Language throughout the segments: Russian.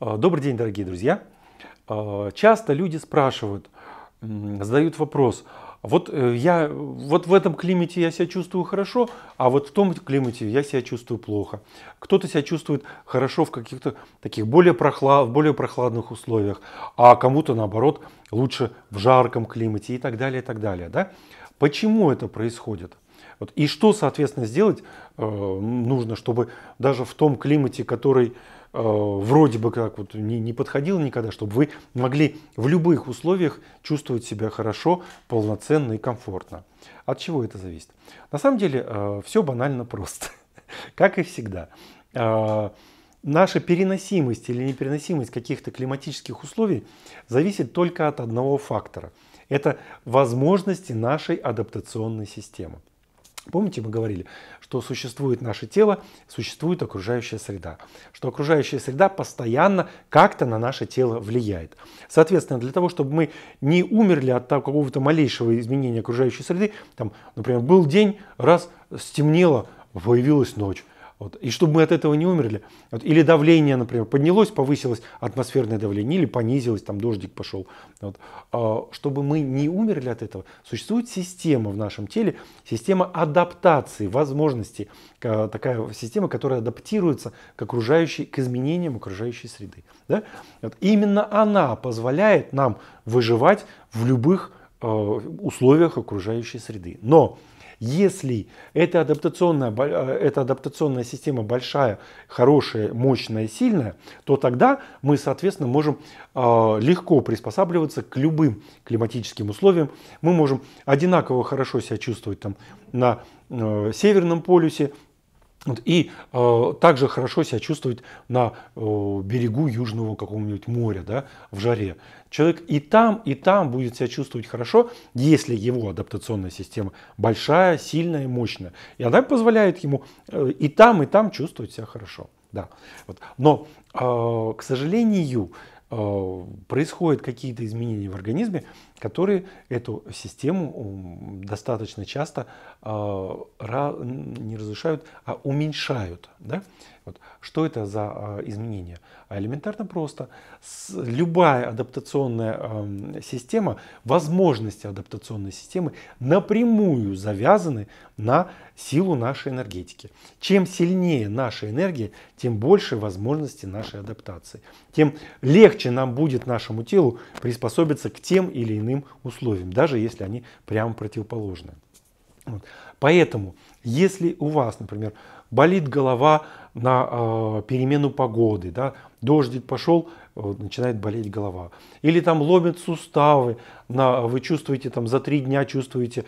Добрый день, дорогие друзья! Часто люди спрашивают, задают вопрос: вот в этом климате я себя чувствую хорошо, а вот в том климате я себя чувствую плохо. Кто-то себя чувствует хорошо в каких-то таких более прохладных условиях, а кому-то наоборот лучше в жарком климате и так далее, и так далее. Да? Почему это происходит? И что, соответственно, сделать нужно, чтобы даже в том климате, который вроде бы как вот не подходил никогда, чтобы вы могли в любых условиях чувствовать себя хорошо, полноценно и комфортно. От чего это зависит? На самом деле все банально просто, как и всегда. Наша переносимость или непереносимость каких-то климатических условий зависит только от одного фактора. Это возможности нашей адаптационной системы. Помните, мы говорили, что существует наше тело, существует окружающая среда, что окружающая среда постоянно как-то на наше тело влияет. Соответственно, для того, чтобы мы не умерли от какого-то малейшего изменения окружающей среды, там, например, был день, раз стемнело, появилась ночь. Вот. И чтобы мы от этого не умерли, вот. Или давление, например, поднялось, повысилось атмосферное давление, или понизилось, там дождик пошел. Вот. Чтобы мы не умерли от этого, существует система в нашем теле, система адаптации, возможностей, такая система, которая адаптируется к изменениям окружающей среды. Да? Вот. Именно она позволяет нам выживать в любых условиях окружающей среды. Но если эта адаптационная система большая, хорошая, мощная, сильная, то тогда мы, соответственно, можем легко приспосабливаться к любым климатическим условиям. Мы можем одинаково хорошо себя чувствовать там, на Северном полюсе и также хорошо себя чувствовать на берегу Южного какого-нибудь моря, да, в жаре. Человек и там будет себя чувствовать хорошо, если его адаптационная система большая, сильная и мощная. И она позволяет ему и там чувствовать себя хорошо. Да. Вот. Но, к сожалению, происходят какие-то изменения в организме, которые эту систему достаточно часто не разрушают, а уменьшают. Да? Вот. Что это за изменения? А элементарно просто. Любая адаптационная система, возможности адаптационной системы напрямую завязаны на силу нашей энергетики. Чем сильнее наша энергия, тем больше возможности нашей адаптации. Тем легче нам будет нашему телу приспособиться к тем или иным условиям, даже если они прямо противоположны. Вот. Поэтому, если у вас, например, болит голова на перемену погоды, да, дождик пошел, начинает болеть голова, или там ломят суставы, вы чувствуете там за 3 дня чувствуете,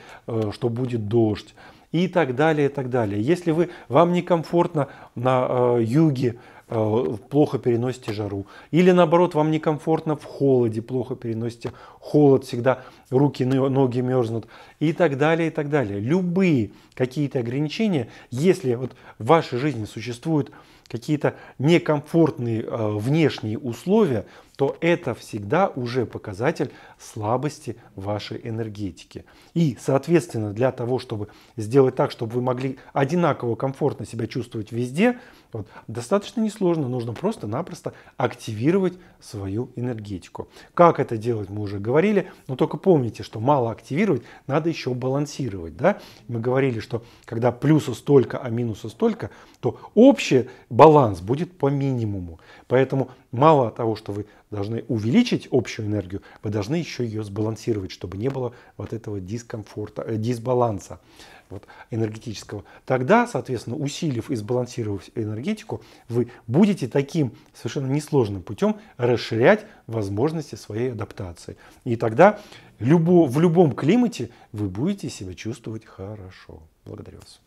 что будет дождь, и так далее, и так далее. Если вам некомфортно на юге, плохо переносите жару, или наоборот, вам некомфортно в холоде, плохо переносите холод, всегда руки, ноги мерзнут, и так далее, и так далее. Любые какие-то ограничения, если вот в вашей жизни существуют какие-то некомфортные внешние условия, то это всегда уже показатель слабости вашей энергетики. И, соответственно, для того, чтобы сделать так, чтобы вы могли одинаково комфортно себя чувствовать везде, вот, достаточно несложно, нужно просто-напросто активировать свою энергетику. Как это делать, мы уже говорили, но только помните, что мало активировать, надо еще балансировать. Да? Мы говорили, что когда плюса столько, а минуса столько, то общий баланс будет по минимуму. Поэтому мало того, что вы должны увеличить общую энергию, вы должны еще ее сбалансировать, чтобы не было вот этого дисбаланса вот, энергетического. Тогда, соответственно, усилив и сбалансировав энергетику, вы будете таким совершенно несложным путем расширять возможности своей адаптации. И тогда в любом климате вы будете себя чувствовать хорошо. Благодарю вас.